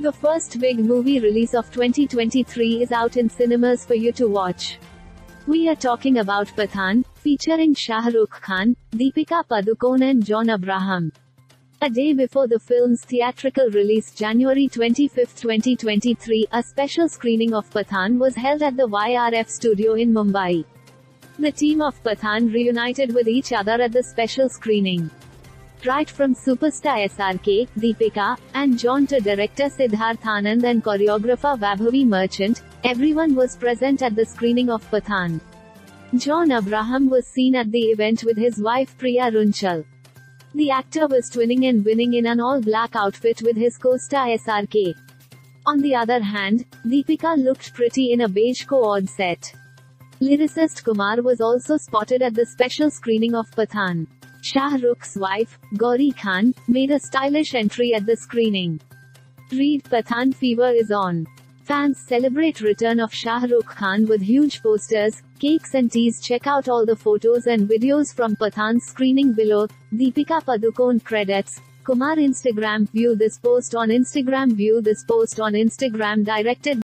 The first big movie release of 2023 is out in cinemas for you to watch. We are talking about Pathaan, featuring Shah Rukh Khan, Deepika Padukone and John Abraham. A day before the film's theatrical release January 25, 2023, a special screening of Pathaan was held at the YRF Studio in Mumbai. The team of Pathaan reunited with each other at the special screening. Right from superstar SRK, Deepika, and John to director Siddharth Anand and choreographer Vabhavi Merchant, everyone was present at the screening of Pathaan. John Abraham was seen at the event with his wife Priya Runchal. The actor was twinning and winning in an all-black outfit with his co-star SRK. On the other hand, Deepika looked pretty in a beige co-ord set. Lyricist Kumar was also spotted at the special screening of Pathaan. Shah Rukh's wife, Gauri Khan, made a stylish entry at the screening. Read Pathaan fever is on. Fans celebrate return of Shah Rukh Khan with huge posters, cakes and teas. Check out all the photos and videos from Pathaan's screening below. Deepika Padukone credits. Kumar Instagram. View this post on Instagram. Directed